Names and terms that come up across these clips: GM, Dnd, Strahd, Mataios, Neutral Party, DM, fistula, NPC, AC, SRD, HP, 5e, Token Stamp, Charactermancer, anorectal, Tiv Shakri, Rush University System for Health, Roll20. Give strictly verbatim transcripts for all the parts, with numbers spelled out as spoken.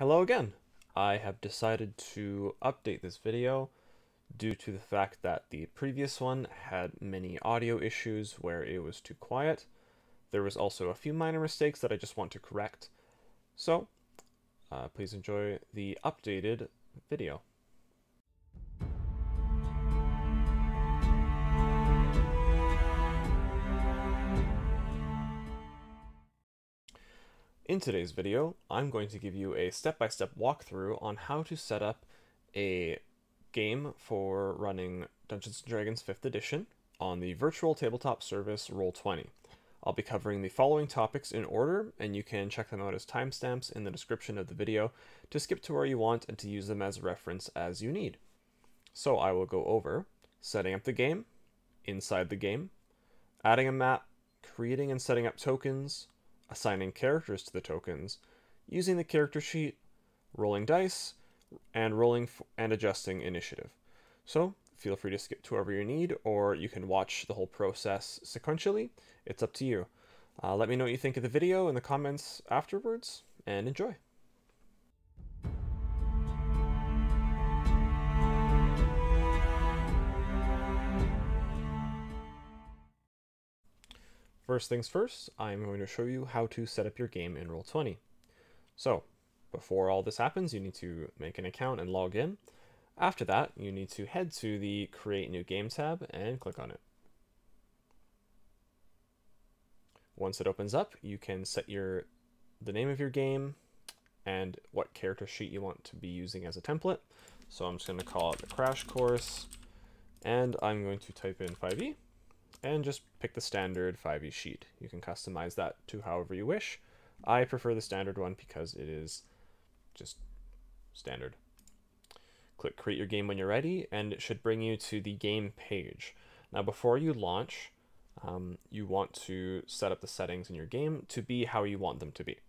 Hello again. I have decided to update this video due to the fact that the previous one had many audio issues where it was too quiet. There was also a few minor mistakes that I just want to correct. So uh, please enjoy the updated video. In today's video, I'm going to give you a step-by-step walkthrough on how to set up a game for running Dungeons and Dragons fifth edition on the virtual tabletop service Roll twenty. I'll be covering the following topics in order, and you can check them out as timestamps in the description of the video to skip to where you want and to use them as reference as you need. So I will go over setting up the game, inside the game, adding a map, creating and setting up tokens, assigning characters to the tokens, using the character sheet, rolling dice, and rolling f and adjusting initiative. So feel free to skip to wherever you need, or you can watch the whole process sequentially. It's up to you. Uh, let me know what you think of the video in the comments afterwards, and enjoy. First things first, I'm going to show you how to set up your game in Roll twenty. So, before all this happens, you need to make an account and log in. After that, you need to head to the Create New Game tab and click on it. Once it opens up, you can set your the name of your game and what character sheet you want to be using as a template. So I'm just going to call it the Crash Course, and I'm going to type in five E. And just pick the standard five E sheet. You can customize that to however you wish. I prefer the standard one because it is just standard. Click Create Your Game when you're ready, and it should bring you to the game page. Now, before you launch, um, you want to set up the settings in your game to be how you want them to be,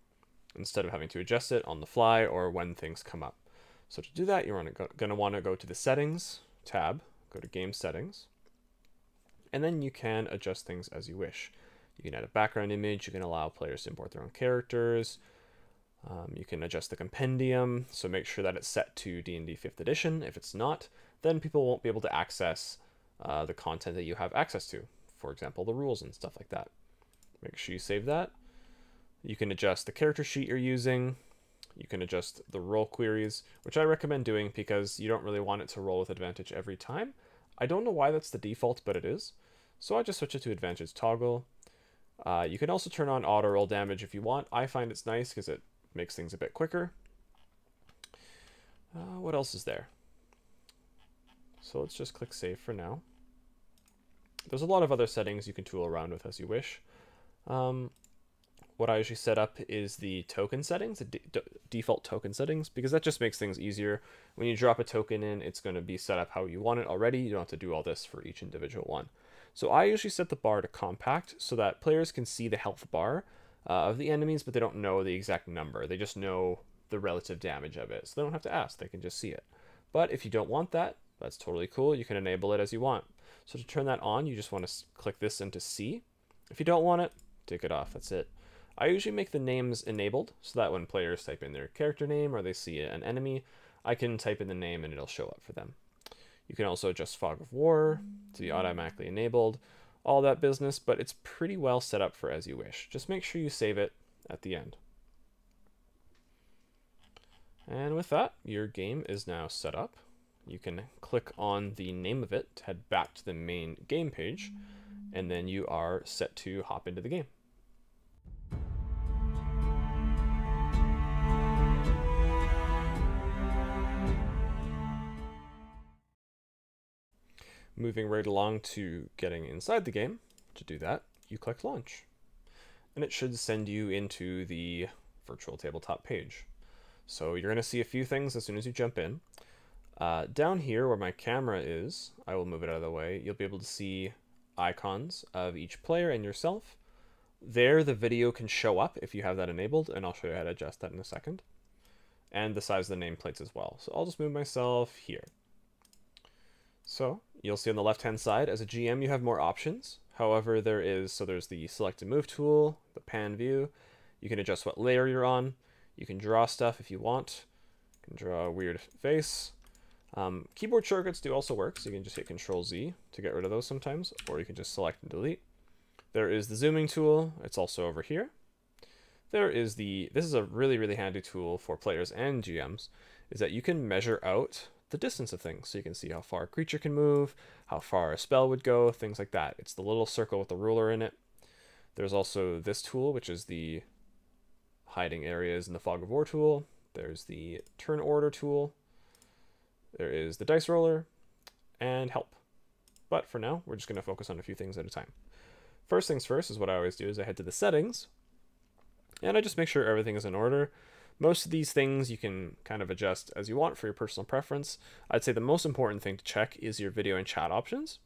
instead of having to adjust it on the fly or when things come up. So to do that, you're going to want to go to the Settings tab, go to Game Settings, and then you can adjust things as you wish. You can add a background image, you can allow players to import their own characters, um, you can adjust the compendium, so make sure that it's set to D and D fifth edition. If it's not, then people won't be able to access uh, the content that you have access to, for example, the rules and stuff like that. Make sure you save that. You can adjust the character sheet you're using, you can adjust the roll queries, which I recommend doing because you don't really want it to roll with advantage every time. I don't know why that's the default, but it is. So I just switch it to advantage toggle. Uh, you can also turn on auto roll damage if you want. I find it's nice because it makes things a bit quicker. Uh, what else is there? So let's just click save for now. There's a lot of other settings you can tool around with as you wish. Um, what I usually set up is the token settings, the de de default token settings, because that just makes things easier. When you drop a token in, it's going to be set up how you want it already. You don't have to do all this for each individual one. So I usually set the bar to compact so that players can see the health bar uh, of the enemies, but they don't know the exact number. They just know the relative damage of it. So they don't have to ask, they can just see it. But if you don't want that, that's totally cool. You can enable it as you want. So to turn that on, you just want to click this into C. If you don't want it, take it off, that's it. I usually make the names enabled so that when players type in their character name or they see an enemy, I can type in the name and it'll show up for them. You can also adjust Fog of War to be automatically enabled, all that business, but it's pretty well set up for as you wish. Just make sure you save it at the end. And with that, your game is now set up. You can click on the name of it to head back to the main game page, and then you are set to hop into the game. Moving right along to getting inside the game, to do that, you click Launch. And it should send you into the virtual tabletop page. So you're going to see a few things as soon as you jump in. Uh, down here where my camera is, I will move it out of the way, you'll be able to see icons of each player and yourself. There the video can show up if you have that enabled, and I'll show you how to adjust that in a second. And the size of the nameplates as well. So I'll just move myself here. So you'll see on the left-hand side, as a G M, you have more options. However, there is, so there's the select and move tool, the pan view. You can adjust what layer you're on. You can draw stuff if you want. You can draw a weird face. Um, keyboard shortcuts do also work, so you can just hit control Z to get rid of those sometimes, or you can just select and delete. There is the zooming tool. It's also over here. There is the, this is a really, really handy tool for players and G Ms, is that you can measure out the distance of things. So you can see how far a creature can move, how far a spell would go, things like that. It's the little circle with the ruler in it. There's also this tool, which is the hiding areas in the Fog of War tool. There's the turn order tool. There is the dice roller and help. But for now, we're just going to focus on a few things at a time. First things first is what I always do is I head to the settings and I just make sure everything is in order. Most of these things you can kind of adjust as you want for your personal preference. I'd say the most important thing to check is your video and chat options.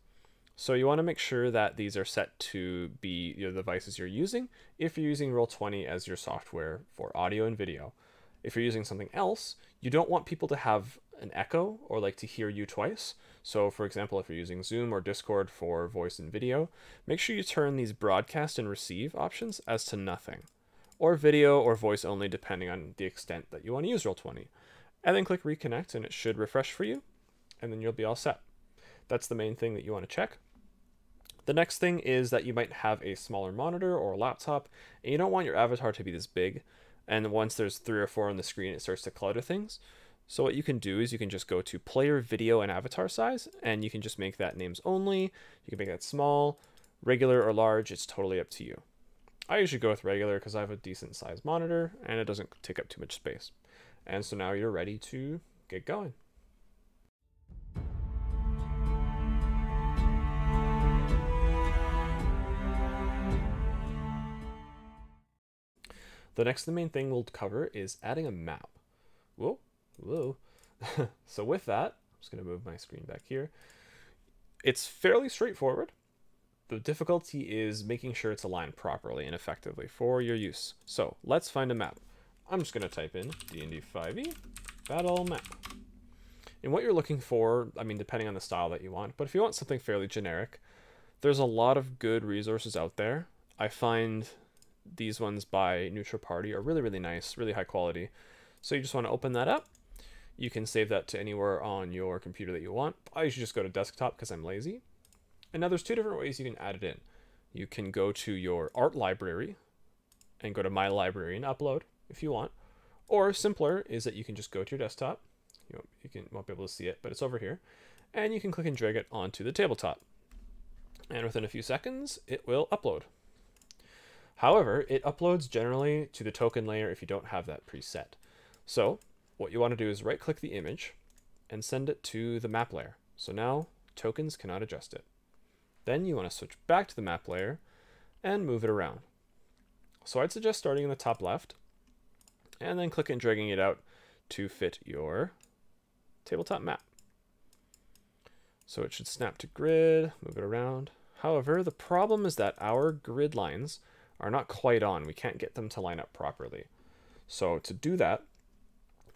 So you want to make sure that these are set to be the devices you're using if you're using Roll twenty as your software for audio and video. If you're using something else, you don't want people to have an echo or like to hear you twice. So for example, if you're using Zoom or Discord for voice and video, make sure you turn these broadcast and receive options as to nothing, or video or voice only, depending on the extent that you want to use Roll twenty. And then click reconnect and it should refresh for you, and then you'll be all set. That's the main thing that you want to check. The next thing is that you might have a smaller monitor or a laptop, and you don't want your avatar to be this big. And once there's three or four on the screen, it starts to clutter things. So what you can do is you can just go to player video and avatar size, and you can just make that names only. You can make that small, regular or large. It's totally up to you. I usually go with regular because I have a decent sized monitor and it doesn't take up too much space. And so now you're ready to get going. The next the main thing we'll cover is adding a map. Whoa, whoa. So with that, I'm just going to move my screen back here. It's fairly straightforward. The difficulty is making sure it's aligned properly and effectively for your use. So let's find a map. I'm just going to type in D and D five E battle map. And what you're looking for, I mean, depending on the style that you want, but if you want something fairly generic, there's a lot of good resources out there. I find these ones by Neutral Party are really, really nice, really high quality. So you just want to open that up. You can save that to anywhere on your computer that you want. I usually just go to desktop because I'm lazy. And now there's two different ways you can add it in. You can go to your art library and go to my library and upload if you want. Or simpler is that you can just go to your desktop. You won't, you can, won't be able to see it, but it's over here. And you can click and drag it onto the tabletop. And within a few seconds, it will upload. However, it uploads generally to the token layer if you don't have that preset. So what you want to do is right click the image and send it to the map layer. So now tokens cannot adjust it. Then you want to switch back to the map layer and move it around. So I'd suggest starting in the top left and then clicking and dragging it out to fit your tabletop map. So it should snap to grid, move it around. However, the problem is that our grid lines are not quite on. We can't get them to line up properly. So to do that,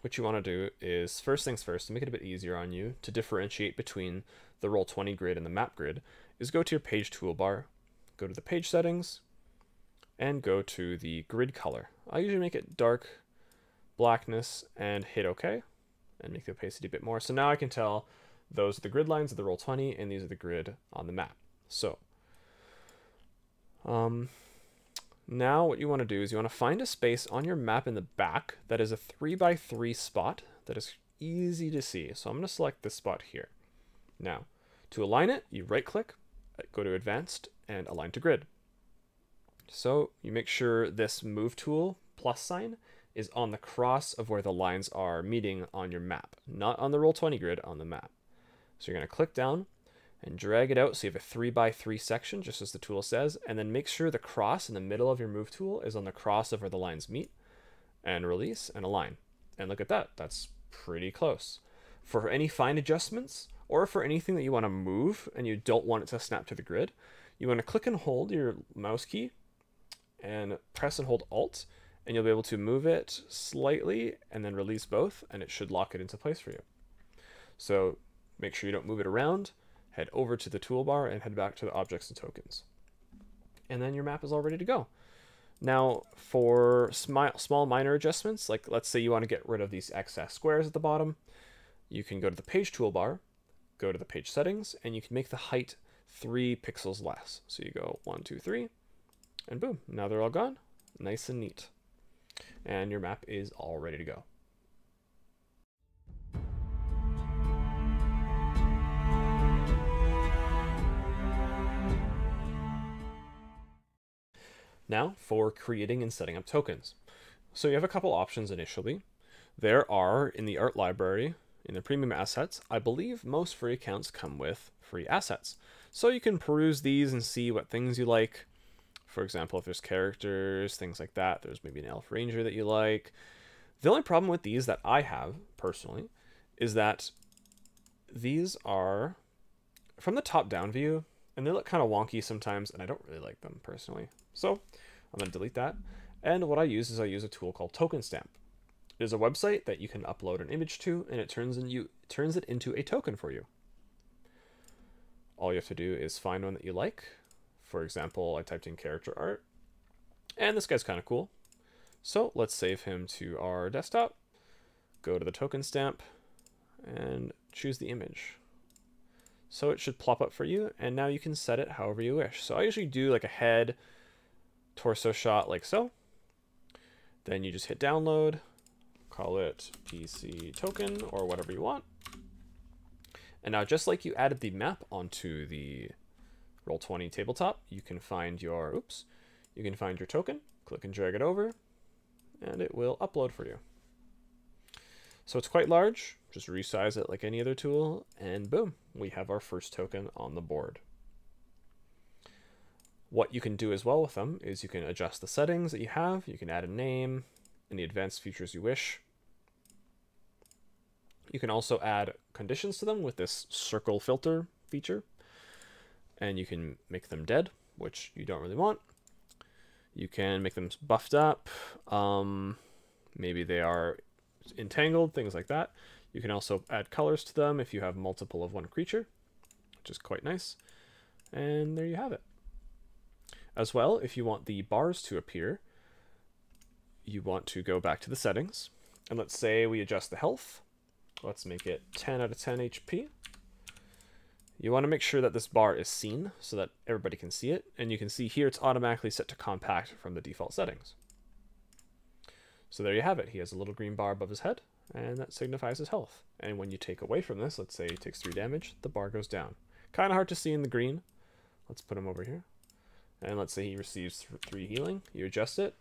what you want to do is, first things first, to make it a bit easier on you to differentiate between the Roll twenty grid and the map grid, is go to your page toolbar, go to the page settings, and go to the grid color. I usually make it dark blackness and hit OK and make the opacity a bit more. So now I can tell those are the grid lines of the Roll twenty and these are the grid on the map. So um, now what you want to do is you want to find a space on your map in the back that is a three by three spot that is easy to see. So I'm going to select this spot here. Now to align it, you right click, go to advanced and align to grid. So you make sure this move tool plus sign is on the cross of where the lines are meeting on your map, not on the Roll twenty grid, on the map. So you're going to click down and drag it out. So you have a three by three section, just as the tool says, and then make sure the cross in the middle of your move tool is on the cross of where the lines meet, and release and align. And look at that. That's pretty close. For any fine adjustments, or for anything that you want to move and you don't want it to snap to the grid, you want to click and hold your mouse key and press and hold Alt, and you'll be able to move it slightly and then release both, and it should lock it into place for you. So make sure you don't move it around, head over to the toolbar and head back to the objects and tokens. And then your map is all ready to go. Now, for small minor adjustments, like let's say you want to get rid of these excess squares at the bottom, you can go to the page toolbar, go to the page settings, and you can make the height three pixels less. So you go one, two, three, and boom, now they're all gone. Nice and neat. And your map is all ready to go. Now for creating and setting up tokens. So you have a couple options initially. There are, in the art library, in the premium assets, I believe most free accounts come with free assets. So you can peruse these and see what things you like. For example, if there's characters, things like that, there's maybe an elf ranger that you like. The only problem with these that I have personally is that these are from the top down view and they look kind of wonky sometimes, and I don't really like them personally. So I'm going to delete that. And what I use is I use a tool called Token Stamp. It is a website that you can upload an image to, and it turns, in you, turns it into a token for you. All you have to do is find one that you like. For example, I typed in character art, and this guy's kind of cool. So let's save him to our desktop, go to the token stamp, and choose the image. So it should plop up for you, and now you can set it however you wish. So I usually do like a head, torso shot like so. Then you just hit download, call it P C token or whatever you want. And now just like you added the map onto the Roll twenty tabletop, you can find your, oops, you can find your token, click and drag it over, and it will upload for you. So it's quite large, just resize it like any other tool, and boom, we have our first token on the board. What you can do as well with them is you can adjust the settings that you have, you can add a name, any advanced features you wish. You can also add conditions to them with this circle filter feature, and you can make them dead, which you don't really want. You can make them buffed up. Um, maybe they are entangled, things like that. You can also add colors to them if you have multiple of one creature, which is quite nice. And there you have it. As well, if you want the bars to appear, you want to go back to the settings, and let's say we adjust the health. Let's make it ten out of ten H P. You want to make sure that this bar is seen so that everybody can see it. And you can see here, it's automatically set to compact from the default settings. So there you have it. He has a little green bar above his head, and that signifies his health. And when you take away from this, let's say he takes three damage, the bar goes down. Kind of hard to see in the green. Let's put him over here. And let's say he receives three healing. You adjust it,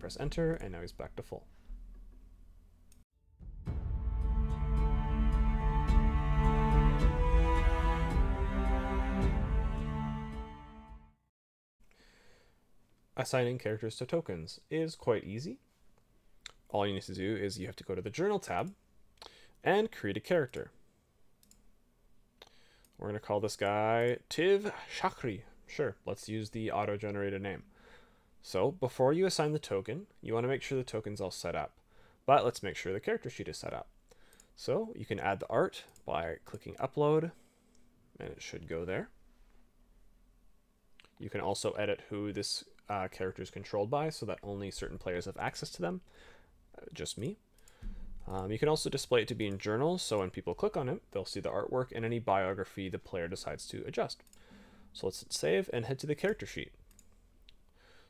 press enter, and now he's back to full. Assigning characters to tokens is quite easy. All you need to do is you have to go to the journal tab and create a character. We're going to call this guy Tiv Shakri. Sure, let's use the auto-generated name. So before you assign the token, you want to make sure the token's all set up. But let's make sure the character sheet is set up. So you can add the art by clicking upload, and it should go there. You can also edit who this uh, character is controlled by so that only certain players have access to them, uh, just me. Um, you can also display it to be in journals, so when people click on it, they'll see the artwork and any biography the player decides to adjust. So let's save and head to the character sheet.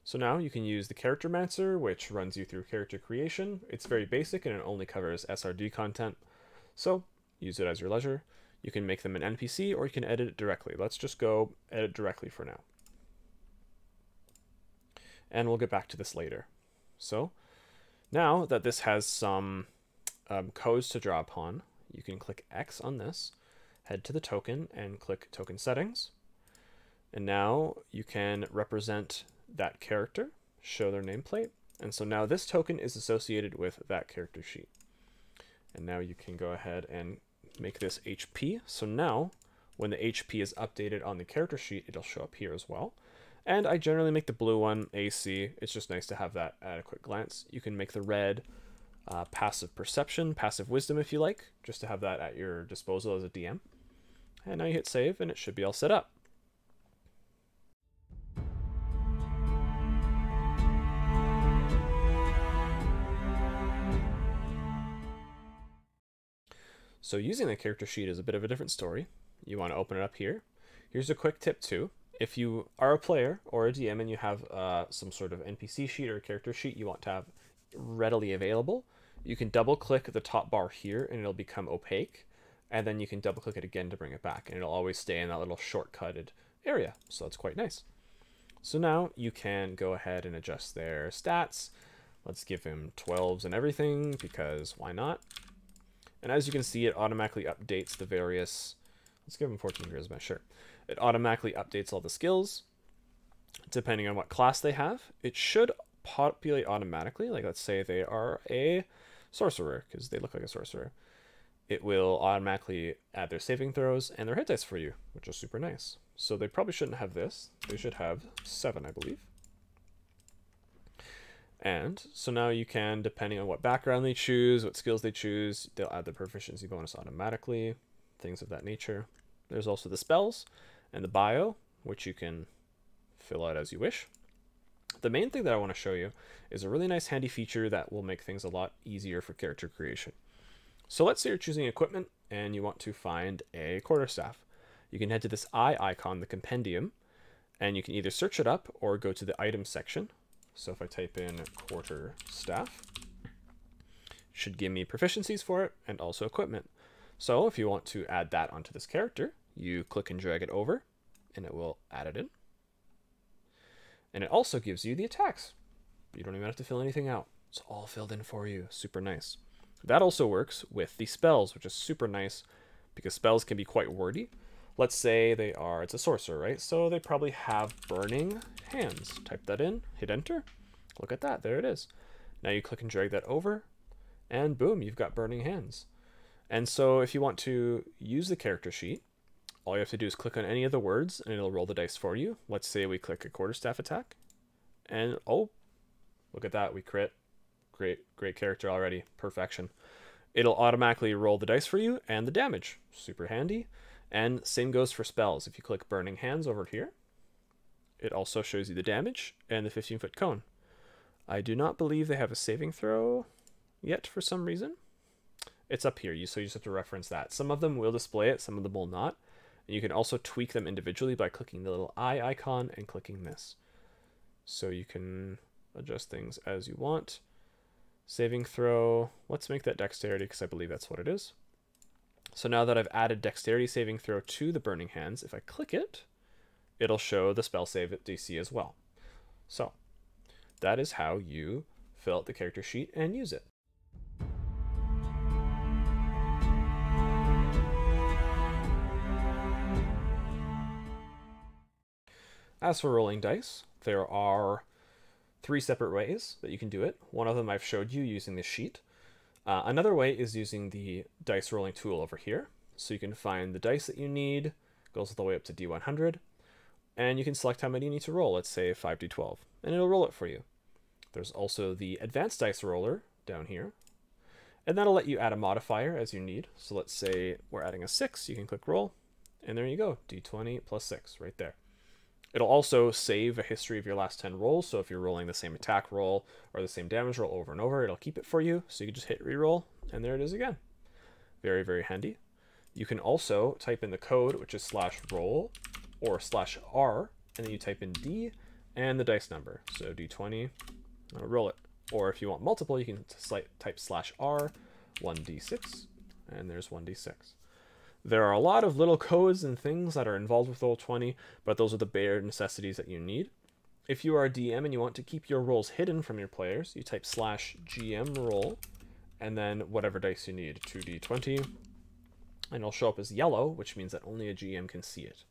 So now you can use the Charactermancer, which runs you through character creation. It's very basic and it only covers S R D content, so use it as your leisure. You can make them an N P C or you can edit it directly. Let's just go edit directly for now. And we'll get back to this later. So now that this has some um, codes to draw upon, you can click X on this, head to the token and click token settings. And now you can represent that character, show their nameplate. And so now this token is associated with that character sheet. And now you can go ahead and make this H P. So now when the H P is updated on the character sheet, it'll show up here as well. And I generally make the blue one A C. It's just nice to have that at a quick glance. You can make the red uh, passive perception, passive wisdom if you like, just to have that at your disposal as a D M. And now you hit save and it should be all set up. So using the character sheet is a bit of a different story. You want to open it up here. Here's a quick tip too. If you are a player or a D M and you have uh, some sort of N P C sheet or character sheet you want to have readily available, you can double click the top bar here and it'll become opaque. And then you can double click it again to bring it back, and it'll always stay in that little shortcutted area. So that's quite nice. So now you can go ahead and adjust their stats. Let's give him twelves and everything because why not? And as you can see, it automatically updates the various, let's give him fourteen charisma, sure. It automatically updates all the skills depending on what class they have. It should populate automatically. Like let's say they are a sorcerer because they look like a sorcerer. It will automatically add their saving throws and their hit dice for you, which is super nice. So they probably shouldn't have this. They should have seven, I believe. And so now you can, depending on what background they choose, what skills they choose, they'll add the proficiency bonus automatically, things of that nature. There's also the spells and the bio, which you can fill out as you wish. The main thing that I want to show you is a really nice handy feature that will make things a lot easier for character creation. So let's say you're choosing equipment and you want to find a quarterstaff. You can head to this eye icon, the compendium, and you can either search it up or go to the item section. So if I type in quarterstaff, it should give me proficiencies for it and also equipment. So if you want to add that onto this character, you click and drag it over and it will add it in. And it also gives you the attacks. You don't even have to fill anything out. It's all filled in for you. Super nice. That also works with the spells, which is super nice because spells can be quite wordy. Let's say they are, it's a sorcerer, right? So they probably have burning hands. Type that in, hit enter. Look at that, there it is. Now you click and drag that over and boom, you've got burning hands. And so if you want to use the character sheet, all you have to do is click on any of the words and it'll roll the dice for you. Let's say we click a quarterstaff attack and oh, look at that, we crit. Great, great character already. Perfection. It'll automatically roll the dice for you and the damage. Super handy. And same goes for spells. If you click Burning Hands over here, it also shows you the damage and the fifteen foot cone. I do not believe they have a saving throw yet for some reason. It's up here, so you just have to reference that. Some of them will display it, some of them will not. And you can also tweak them individually by clicking the little eye icon and clicking this. So you can adjust things as you want. Saving throw, let's make that dexterity because I believe that's what it is. So now that I've added dexterity saving throw to the burning hands, if I click it, it'll show the spell save at D C as well. So that is how you fill out the character sheet and use it. As for rolling dice, there are three separate ways that you can do it. One of them I've showed you using this sheet. Uh, another way is using the dice rolling tool over here. So you can find the dice that you need, goes all the way up to D one hundred, and you can select how many you need to roll, let's say five D twelve, and it'll roll it for you. There's also the advanced dice roller down here, and that'll let you add a modifier as you need. So let's say we're adding a six, you can click roll, and there you go, D twenty plus six right there. It'll also save a history of your last ten rolls, so if you're rolling the same attack roll or the same damage roll over and over, it'll keep it for you, so you can just hit reroll, and there it is again. Very, very handy. You can also type in the code, which is slash roll or slash R, and then you type in D and the dice number, so D twenty, I'll roll it. Or if you want multiple, you can type slash R, one D six, and there's one D six. There are a lot of little codes and things that are involved with roll twenty, but those are the bare necessities that you need. If you are a D M and you want to keep your rolls hidden from your players, you type slash G M roll, and then whatever dice you need, two D twenty, and it'll show up as yellow, which means that only a G M can see it,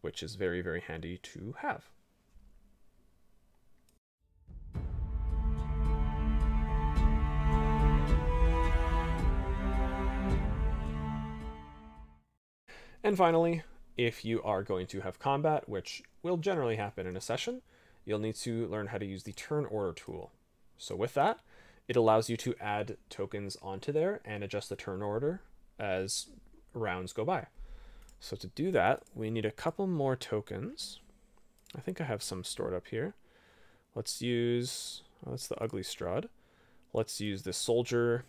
which is very, very handy to have. And finally, if you are going to have combat, which will generally happen in a session, you'll need to learn how to use the turn order tool. So with that, it allows you to add tokens onto there and adjust the turn order as rounds go by. So to do that, we need a couple more tokens. I think I have some stored up here. Let's use, well, that's the Ugly Strahd. Let's use the Soldier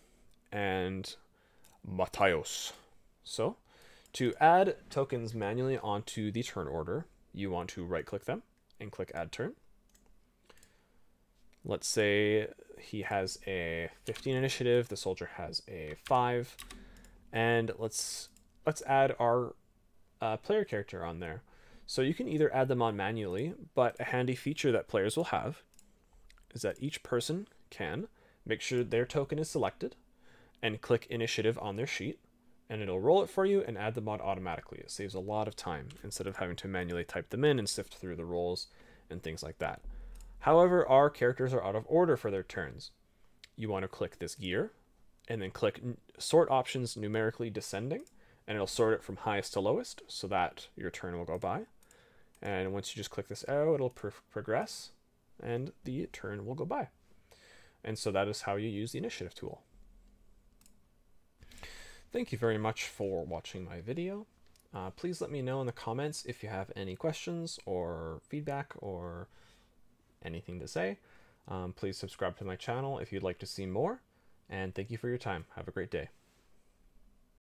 and Mataios. So to add tokens manually onto the turn order, you want to right click them and click add turn. Let's say he has a fifteen initiative, the soldier has a five, and let's let's add our uh, player character on there. So you can either add them on manually, but a handy feature that players will have is that each person can make sure their token is selected and click initiative on their sheet, and it'll roll it for you and add the mod automatically. It saves a lot of time instead of having to manually type them in and sift through the rolls and things like that. However, our characters are out of order for their turns. You want to click this gear and then click sort options numerically descending, and it'll sort it from highest to lowest so that your turn will go by. And once you just click this arrow, it'll pro progress and the turn will go by. And so that is how you use the initiative tool. Thank you very much for watching my video. Uh, please let me know in the comments if you have any questions or feedback or anything to say. Um, please subscribe to my channel if you'd like to see more, and thank you for your time. Have a great day.